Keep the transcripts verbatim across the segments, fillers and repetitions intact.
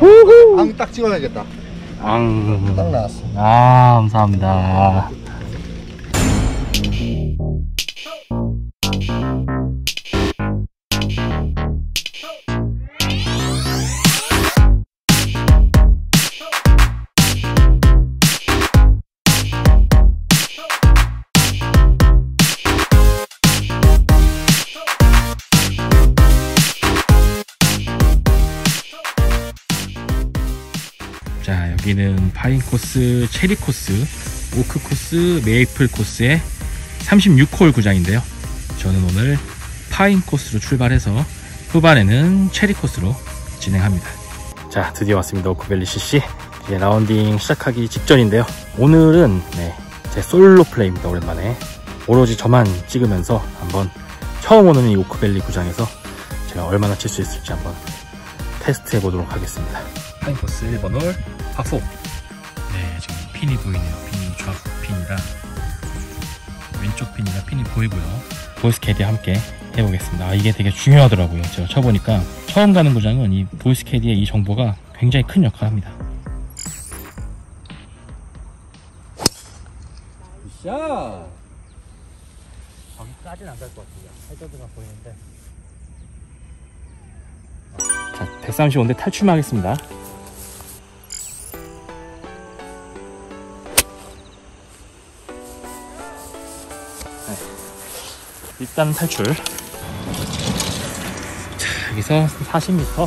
우후. 앙 딱 찍어야겠다. 앙. 딱 나왔어. 아, 감사합니다. 자, 여기는 파인코스, 체리코스, 오크코스, 메이플코스의 삼십육 홀 구장인데요. 저는 오늘 파인코스로 출발해서 후반에는 체리코스로 진행합니다. 자, 드디어 왔습니다. 오크밸리 씨씨. 이제 라운딩 시작하기 직전인데요. 오늘은 네, 제 솔로 플레이입니다. 오랜만에 오로지 저만 찍으면서 한번 처음 오는 이 오크밸리 구장에서 제가 얼마나 칠 수 있을지 한번 테스트해 보도록 하겠습니다. 파인코스 일 번 홀 파 사. 네, 지금 핀이 보이네요. 핀이 좌측 핀이라 왼쪽 핀이라 핀이 보이고요. 보이스캐디와 함께 해보겠습니다. 아, 이게 되게 중요하더라고요. 제가 쳐보니까 처음 가는 구장은 이 보이스캐디의 이 정보가 굉장히 큰 역할을 합니다. 샷! 저기까지는 안 갈 것 같아요. 해저드만 보이는데. 자, 백삼십오인데 탈출하겠습니다. 일단 탈출. 자, 여기서 사십 미터.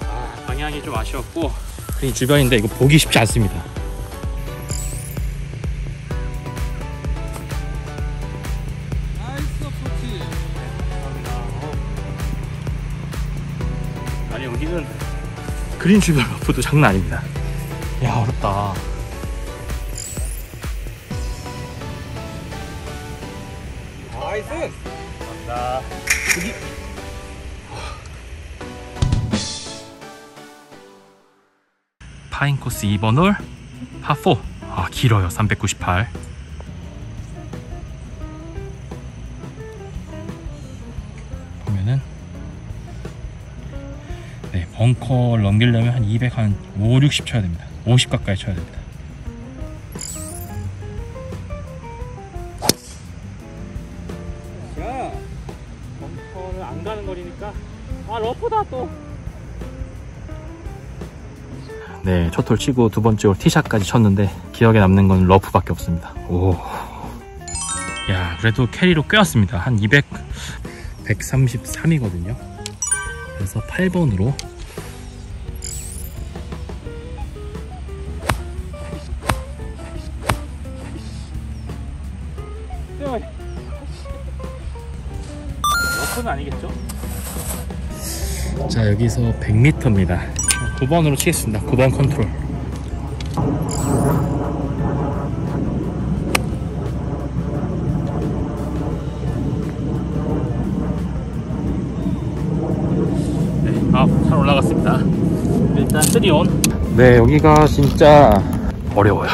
아, 방향이 좀 아쉬웠고 그린 주변인데 이거 보기 쉽지 않습니다. 나이스 어프로치. 아니, 여기는 그린 주변 러프도 장난 아닙니다. 야, 어렵다. 나이스! 감사합니다. 여기. 파인코스 이 번 홀 파 사. 아, 길어요. 삼백구십팔. 보면은 네, 벙커를 넘기려면 한 이백, 한 오백육십 쳐야 됩니다. 오십 가까이 쳐야 됩니다. 자, 벙커를 안 가는 거리니까. 아, 러프다 또. 네, 첫 홀 치고 두 번째 홀 티샷까지 쳤는데 기억에 남는 건 러프밖에 없습니다. 오. 야, 그래도 캐리로 꽤 왔습니다. 한 이백, 백삼십삼이거든요. 그래서 팔 번으로 러프는 아니겠죠? 자, 여기서 백 미터입니다 구 번으로 치겠습니다. 구 번 컨트롤. 잘 올라갔습니다. 일단 쓰리 온. 네, 여기가 진짜 어려워요.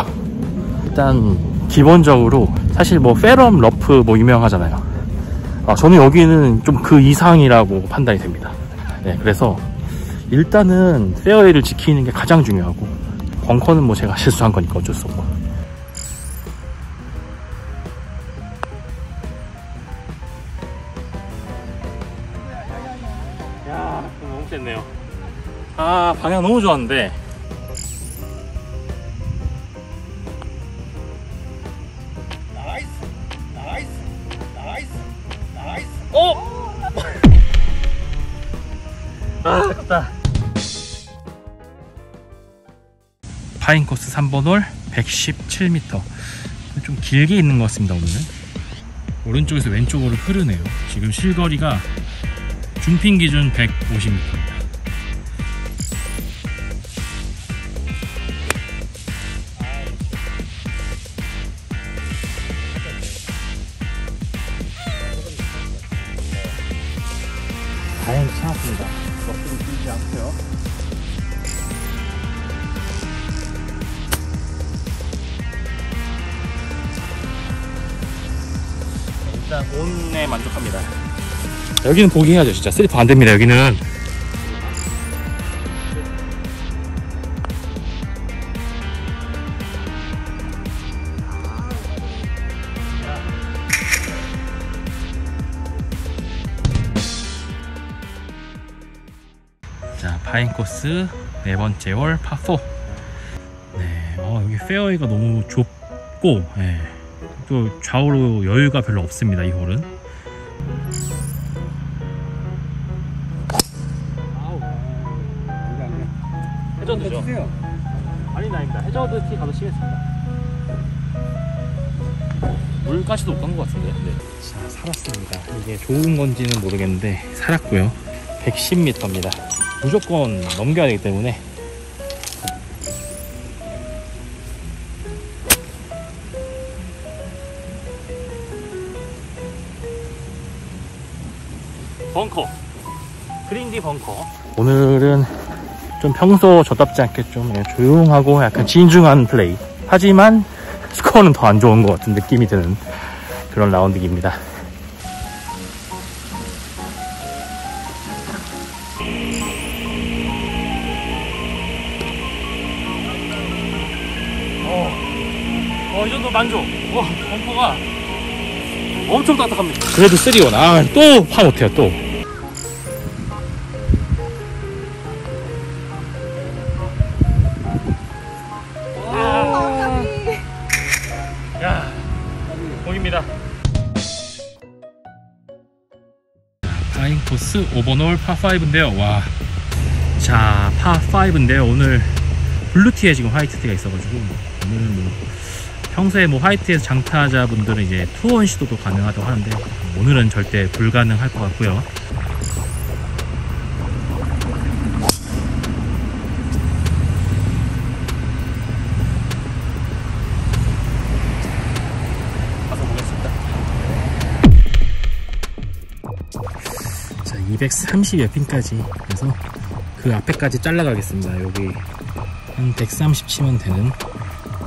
일단 기본적으로 사실 뭐 페럼 러프 뭐 유명하잖아요. 아, 저는 여기는 좀 그 이상이라고 판단이 됩니다. 네, 그래서 일단은 페어웨이를 지키는 게 가장 중요하고 벙커는 뭐 제가 실수한 거니까 어쩔 수 없고. 됐네요. 아, 방향 너무 좋았는데. 나이스, 나이스, 나이스, 나이스. 어? 아, 아깝다. 파인코스 삼 번 홀 백십칠 미터. 좀 길게 있는 것 같습니다. 오늘은 오른쪽에서 왼쪽으로 흐르네요. 지금 실거리가 중핀 기준 백오십 미터입니다. 다행히 참았습니다. 러프도 길지 않고요. 일단 온에 만족합니다. 여기는 포기해야죠. 진짜 슬리퍼 안 됩니다. 여기는 자, 파인코스 네 번째 홀 파사. 네, 어, 여기 페어웨이가 너무 좁고, 네. 또 좌우로 여유가 별로 없습니다. 이 홀은. 아우, 해저드죠? 아니, 아닙니다. 해저드 티 가서 쉬겠습니다. 물까지도 못 간 것 같은데. 네. 자, 살았습니다. 이게 좋은 건지는 모르겠는데 살았고요. 백십 미터입니다. 무조건 넘겨야 되기 때문에. 벙커, 그린 뒤 벙커. 오늘은 좀 평소 저답지 않게 좀 조용하고 약간 진중한 플레이, 하지만 스코어는 더 안 좋은 것 같은 느낌이 드는 그런 라운딩입니다. 어, 어, 이 정도 만족. 와, 벙커가 엄청 딱딱합니다. 그래도 쓰리온. 아, 또 파 못해요. 또 파인코스 오 번 홀 파오인데요. 와, 자, 파오인데요. 오늘 블루티에 지금 화이트티가 있어가지고, 오늘은 뭐 평소에 뭐 화이트에서 장타자분들은 이제 투온 시도도 가능하다고 하는데, 오늘은 절대 불가능할 것 같고요. 이백삼십여 핀까지, 그래서 그 앞에까지 잘라가겠습니다. 여기 한 백삼십 치면 되는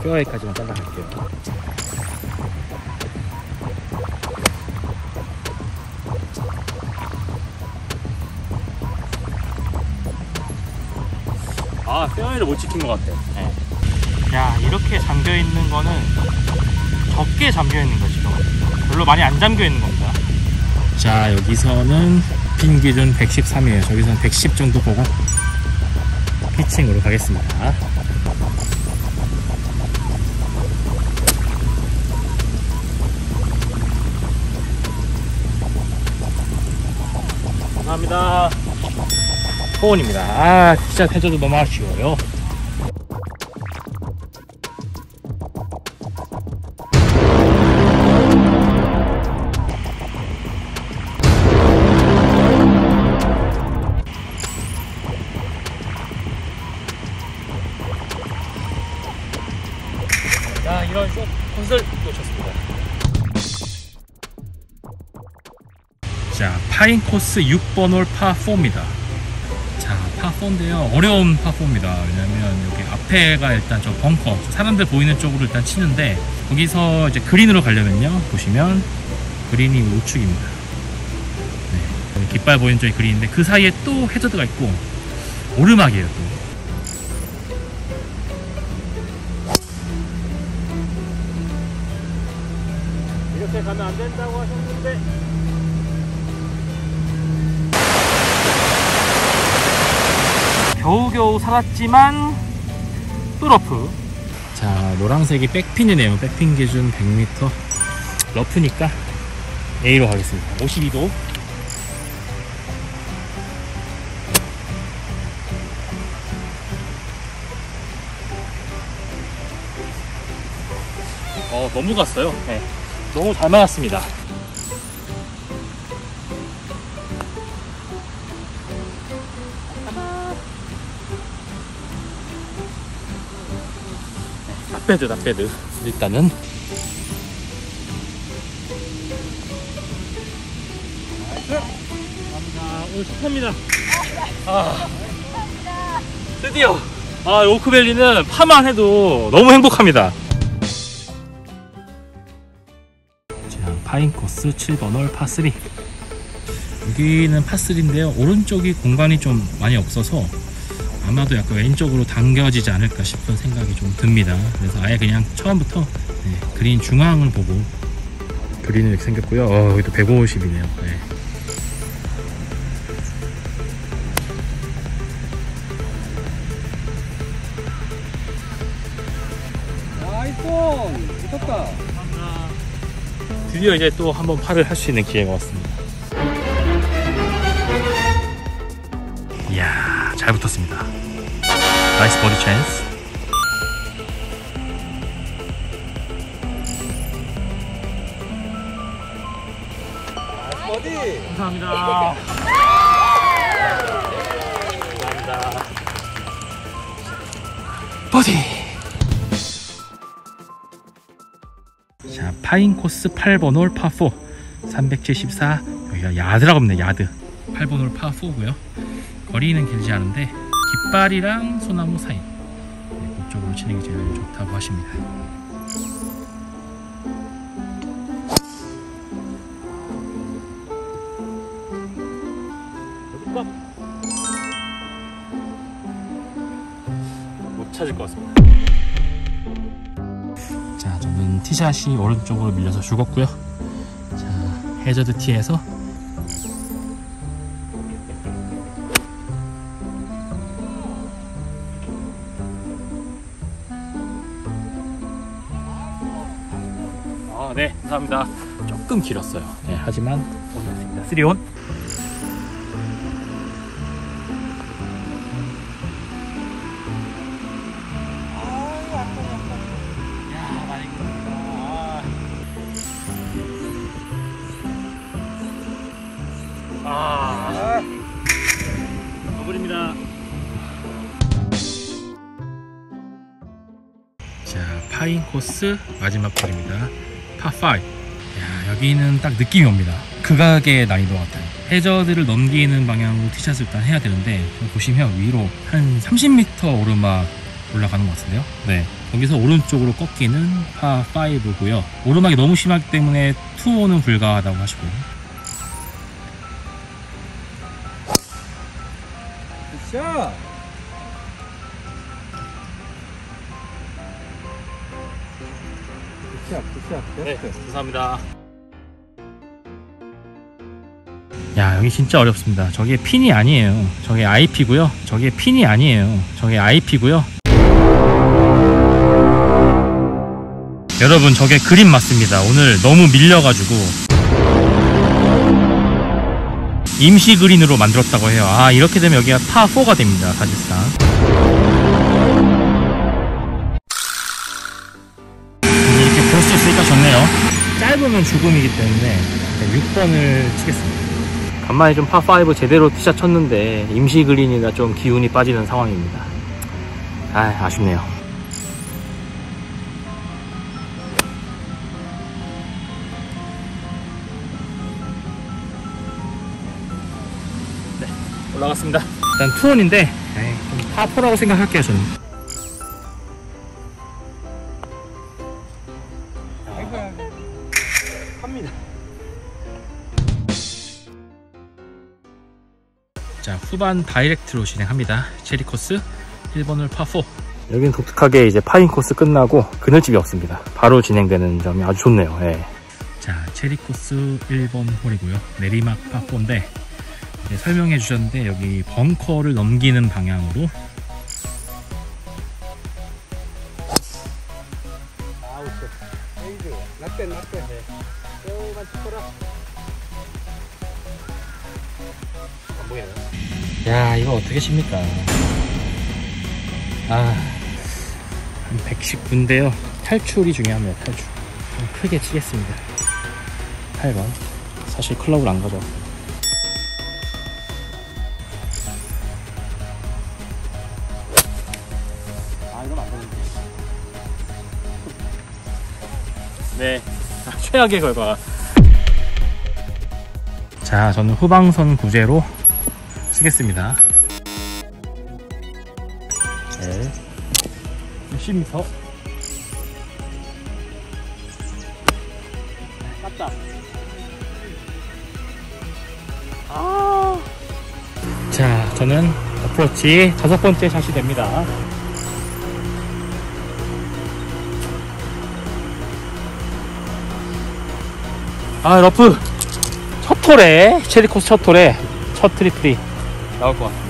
뼈에까지만 잘라갈게요. 아, 뼈에를 못 지킨 것 같아. 네. 야, 이렇게 잠겨있는 거는 적게 잠겨있는 것이죠. 별로 많이 안 잠겨있는 겁니다. 자, 여기서는 핀 기준 백십삼이에요. 저기서는 백십 정도 보고 피칭으로 가겠습니다. 감사합니다. 포온입니다. 아, 진짜 해저도 너무 아쉬워요. 자, 이런 쇼 굿을 놓쳤습니다. 자, 파인코스 육 번 홀 파사입니다. 자, 파사인데요. 어려운 파사입니다. 왜냐면 여기 앞에가 일단 저 벙커, 사람들 보이는 쪽으로 일단 치는데, 거기서 이제 그린으로 가려면요, 보시면 그린이 우측입니다. 네, 깃발 보이는 쪽이 그린인데 그 사이에 또 해저드가 있고 오르막이에요. 또 이렇게 가면 안 된다고 하셨는데, 겨우겨우 살았지만 또 러프. 자, 노란색이 백핀이네요. 백핀 기준 백 미터. 러프니까 A로 가겠습니다. 오십이 도. 어, 너무 갔어요. 네. 너무 잘 맞았습니다. 납배드, 납배드. 일단은 감사합니다. 오늘 축하합니다. 아, 드디어, 아, 오크밸리는 파만 해도 너무 행복합니다. 자, 파인코스 칠 번 홀 파쓰리. 여기는 파쓰리인데요. 오른쪽이 공간이 좀 많이 없어서 아마도 약간 왼쪽으로 당겨지지 않을까 싶은 생각이 좀 듭니다. 그래서 아예 그냥 처음부터 네, 그린 중앙을 보고 그린이 이렇게 생겼고요. 어, 여기도 백오십이네요. 네. 나이스! 미쳤다! 감사합니다. 드디어 이제 또 한번 팔을 할 수 있는 기회가 왔습니다. 이야, 잘 붙었습니다. 나이스 버디 찬스. 버디! 감사합니다. 감사합니다. 버디! 자, 파인코스 팔 번 홀 파사 삼백칠십사. 여기가 야드라고 합니다. 야드. 팔 번 홀 파사고요. 거리는 길지 않은데 깃발이랑 소나무 사이 네, 이쪽으로 치는 게 제일 좋다고 하십니다. 못 찾을 것 같습니다. 자, 저는 티샷이 오른쪽으로 밀려서 죽었고요. 자, 해저드 티에서 아, 네, 감사합니다. 조금 길었어요. 네, 하지만 올렸습니다. 쓰리 온. 아, 버블입니다. 자, 파인코스 마지막 홀입니다. 파오. 야, 여기는 딱 느낌이 옵니다. 극악의 난이도 같아요. 해저드를 넘기는 방향으로 티샷을 일단 해야 되는데 보시면 위로 한 삼십 미터 오르막 올라가는 것 같은데요. 네, 거기서 오른쪽으로 꺾이는 파오고요. 오르막이 너무 심하기 때문에 투 온은 불가하다고 하시고요. 자, 굿샷, 굿샷. 네, 감사합니다. 야, 여기 진짜 어렵습니다. 저게 핀이 아니에요. 저게 아이피고요. 저게 핀이 아니에요. 저게 아이피고요. 여러분, 저게 그림 맞습니다. 오늘 너무 밀려가지고. 임시 그린으로 만들었다고 해요. 아, 이렇게 되면 여기가 파사가 됩니다. 사실상 이렇게 볼 수 있으니까 좋네요. 짧으면 죽음이기 때문에 육 번을 치겠습니다. 간만에 좀 파오 제대로 티샷 쳤는데 임시 그린이라 좀 기운이 빠지는 상황입니다. 아, 아쉽네요. 올라갔습니다. 일단 투 온인데 파사라고 생각할게요. 저는 합니다. 자, 후반 다이렉트로 진행합니다. 체리코스 일 번 홀 파사. 여기는 독특하게 이제 파인코스 끝나고 그늘집이 없습니다. 바로 진행되는 점이 아주 좋네요. 예. 자, 체리코스 일 번 홀이고요. 내리막 파사인데 네, 설명해 주셨는데 여기 벙커를 넘기는 방향으로 야, 이거 어떻게 칩니까? 아, 한 백십구인데요 탈출이 중요합니다. 탈출 좀 크게 치겠습니다. 팔 번. 사실 클럽을 안 가져왔어요. 네, 최악의 결과. 자, 저는 후방선 구제로 쓰겠습니다. 네, 육십 미터. 깠다. 아. 아. 자, 저는 어프로치 다섯 번째 샷이 됩니다. 아, 러프! 첫 톨에, 체리코스 첫 톨에 첫 트리플이 나올 것 같습니다.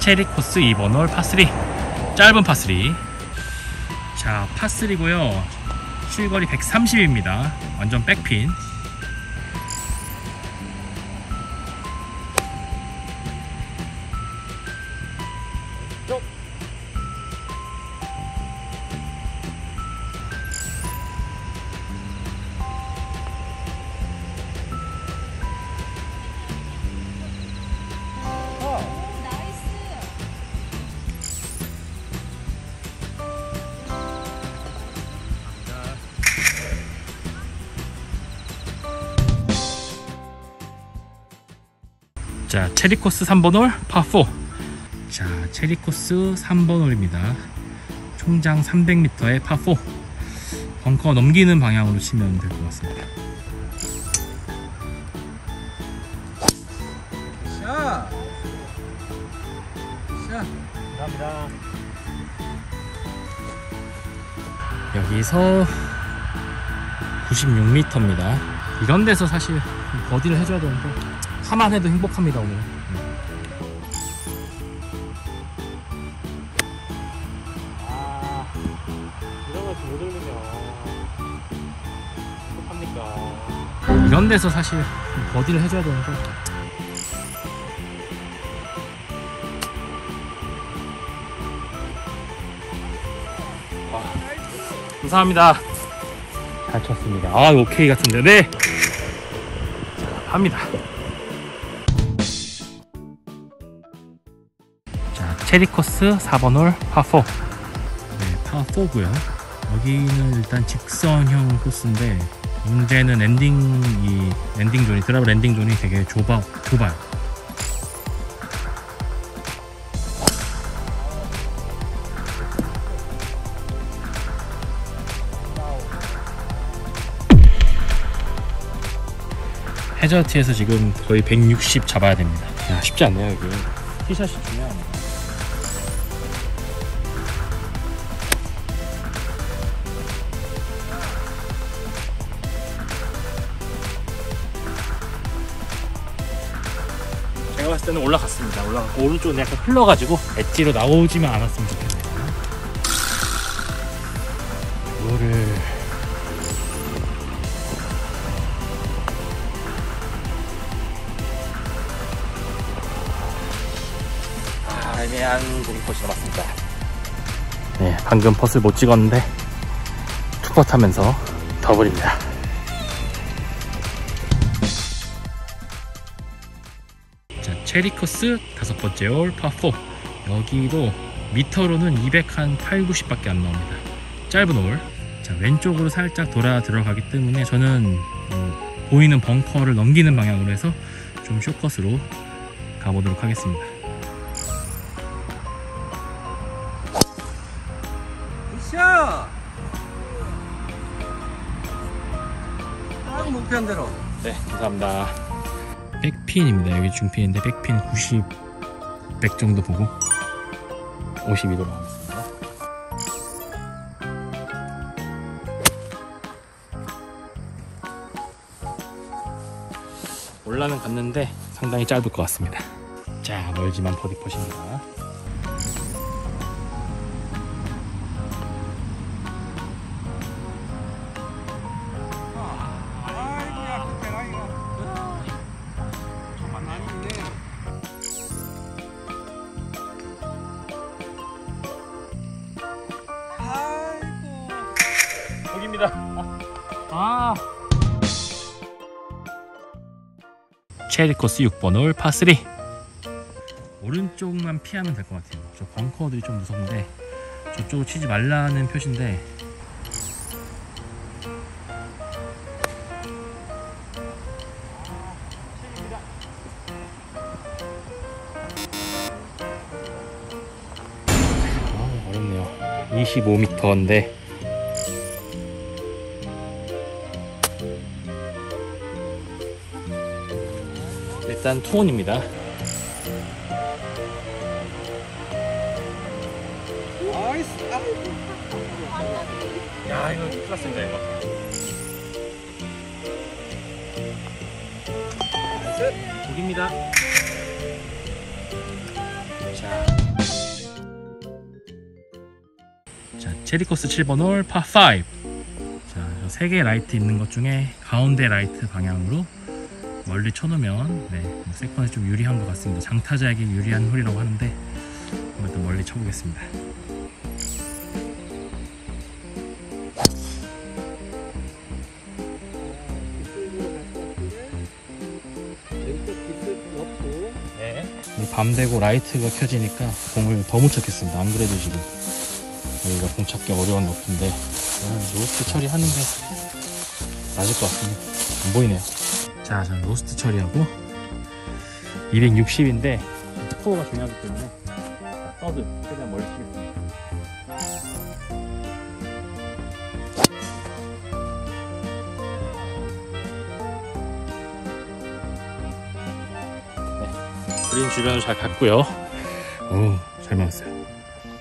체리코스 이 번 홀 파쓰리, 짧은 파쓰리. 자, 파쓰리고요. 실거리 백삼십입니다. 완전 백핀. 자, 체리코스 삼 번 홀 파사. 자, 체리코스 삼 번 홀입니다. 총장 삼백 미터의 파사. 벙커 넘기는 방향으로 치면 될 것 같습니다. 샷! 샷! 감사합니다. 여기서 구십육 미터입니다. 이런 데서 사실 버디를 해줘야 되는데 하만 해도 행복합니다, 오늘. 아, 이런 것도 못 올리면 행복합니까? 이런 데서 사실 버디를 해줘야 되는데. 와, 감사합니다. 잘 쳤습니다. 아, 오케이 같은데. 네! 자, 갑니다. 체리코스 사 번 홀 파사. 네, 파사고요. 여기는 일단 직선형 코스인데 문제는 엔딩이 엔딩 존이 드랍 엔딩 존이 되게 좁아 좁아요. 해저트에서 지금 거의 백육십 잡아야 됩니다. 야, 쉽지 않네요, 여기. 티샷이 중요합니다. 제가 봤을 때는 올라갔습니다. 올라갔고 오른쪽은 약간 흘러가지고 엣지로 나오지만 않았으면 좋겠네요. 이거를 아, 애매한 보기컷이 남았습니다. 네, 방금 퍼스를 못 찍었는데 투컷 하면서 더블입니다. 체리코스 다섯 번째 홀 파사. 여기도 미터로는 이백 한 팔, 구십 밖에 안 나옵니다. 짧은 홀. 자, 왼쪽으로 살짝 돌아 들어가기 때문에 저는 음, 보이는 벙커를 넘기는 방향으로 해서 좀 숏컷으로 가보도록 하겠습니다. 굿샷! 딱 목표한 대로. 네, 감사합니다. 백핀입니다. 여기 중핀인데 백핀 구십, 백 정도 보고 오십이도로 나왔습니다. 올라는 갔는데 상당히 짧을 것 같습니다. 자, 멀지만 버디컷입니다. 아. 체리코스 육 번 홀 파쓰리. 오른쪽만 피하면 될 것 같아요. 저 벙커들이 좀 무서운데 저쪽으로 치지 말라는 표시인데 아, 어렵네요. 이십오 미터인데 일단 투혼입니다. 야, 이거 클라스입니다. 이거 독입니다. 자, 자 체리코스 칠 번 홀 파 오. 자, 저 세 개의 라이트 있는 것 중에 가운데 라이트 방향으로 멀리 쳐놓으면 네, 세컨에 좀 유리한 것 같습니다. 장타자에게 유리한 홀이라고 하는데 이것도 멀리 쳐보겠습니다. 밤되고 라이트가 켜지니까 공을 더 못 찾겠습니다. 안 그래도 지금 여기가 공 찾기 어려운 높은데 로스트 처리하는 게 맞을 것 같습니다. 안 보이네요. 자, 저는 로스트 처리하고 이백육십인데 스코어가 중요하기 때문에 서드 최대한 멀리 치겠습니다. 그린 주변을 잘 갔고요. 오, 잘 맞았어요.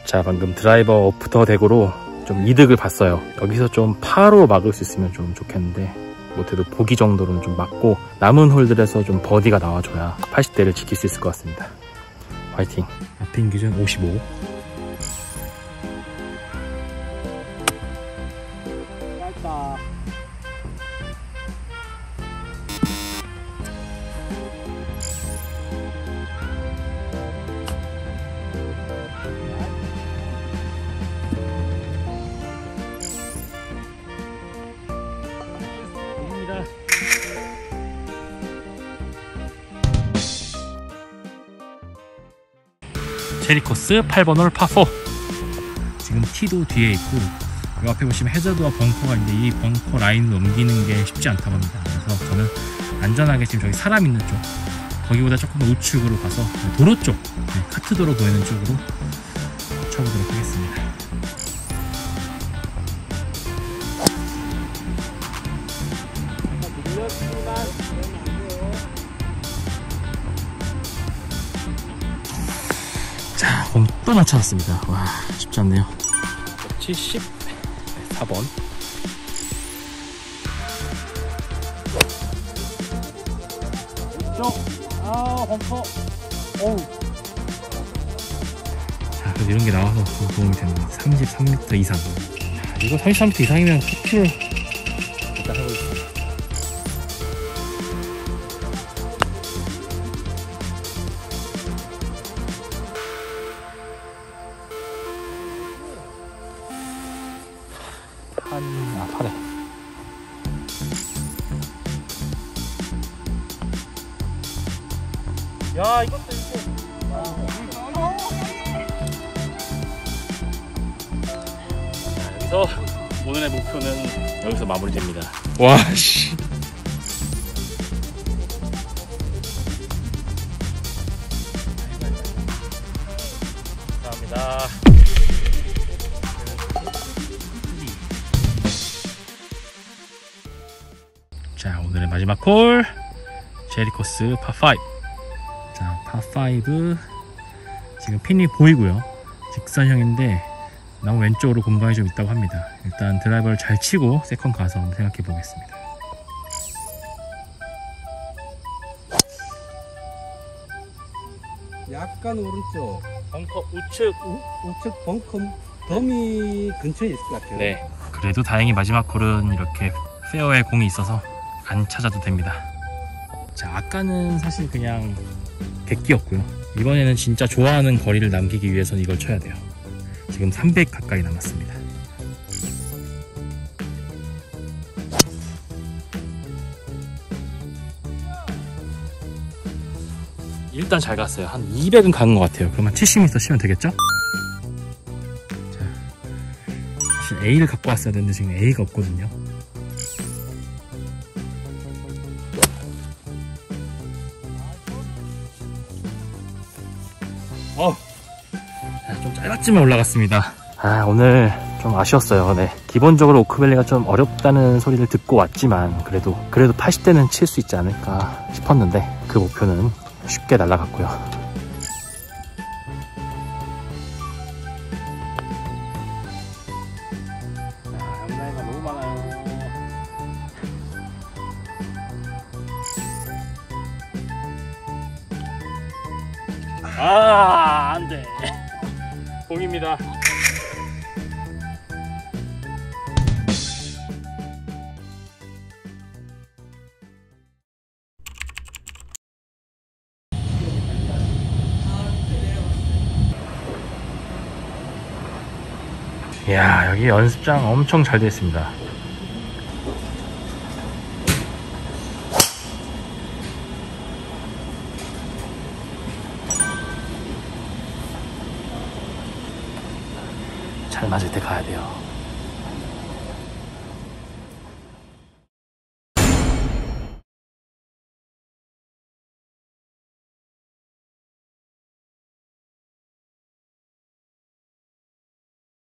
자, 방금 드라이버 오프더 덱으로 좀 이득을 봤어요. 여기서 좀 파로 막을 수 있으면 좀 좋겠는데 못해도 보기 정도로는 좀 막고 남은 홀들에서 좀 버디가 나와줘야 팔십 대를 지킬 수 있을 것 같습니다. 화이팅! 앞인 기준 오십오. 체리코스 팔 번 홀 파 사. 지금 티도 뒤에 있고 이 앞에 보시면 해저드와 벙커가 있는데 이 벙커 라인을 옮기는 게 쉽지 않다고 합니다. 그래서 저는 안전하게 지금 저기 사람 있는 쪽, 거기보다 조금 더 우측으로 가서 도로 쪽, 카트 도로 보이는 쪽으로 쳐보도록 하겠습니다. 자, 공 또 맞춰놨습니다. 와, 쉽지 않네요. 칠십사 번. 쪽. 아, 벙커. 오. 자, 그래도 이런 게 나와서 도움이 됩니다. 삼십삼 미터 이상. 이거 삼십삼 미터 이상이면 커피를 일단 해보겠습니다. 아, 팔에. 야, 이것도 이거. 아, 여기서 오늘의 목표는 여기서 마무리됩니다. 와, 씨. 감사합니다. 자, 오늘의 마지막 홀 체리코스 파 오. 자, 파 오 지금 핀이 보이고요. 직선형인데 나무 왼쪽으로 공간이 좀 있다고 합니다. 일단 드라이버를 잘 치고 세컨 가서 한번 생각해 보겠습니다. 약간 오른쪽 벙커 우측 우, 우측 벙커 더미 근처에 있을 것 같아요. 네, 그래도 다행히 마지막 홀은 이렇게 페어에 공이 있어서 안 찾아도 됩니다. 자, 아까는 사실 그냥 백기였고요. 이번에는 진짜 좋아하는 거리를 남기기 위해서는 이걸 쳐야 돼요. 지금 삼백 가까이 남았습니다. 일단 잘 갔어요. 한 이백은 간 것 같아요. 그러면 칠십 미터 치면 되겠죠? 자, A를 갖고 왔어야 되는데 지금 A가 없거든요. 어, 자, 좀 짧았지만 올라갔습니다. 아, 오늘 좀 아쉬웠어요. 네, 기본적으로 오크밸리가 좀 어렵다는 소리를 듣고 왔지만 그래도 그래도 팔십 대는 칠 수 있지 않을까 싶었는데 그 목표는 쉽게 날아갔고요. 아, 양나이가 너무 많아요. 아, 안 돼. 공입니다. 이야, 여기 연습장 엄청 잘 되어 있습니다. 잘 맞을 때 가야 돼요.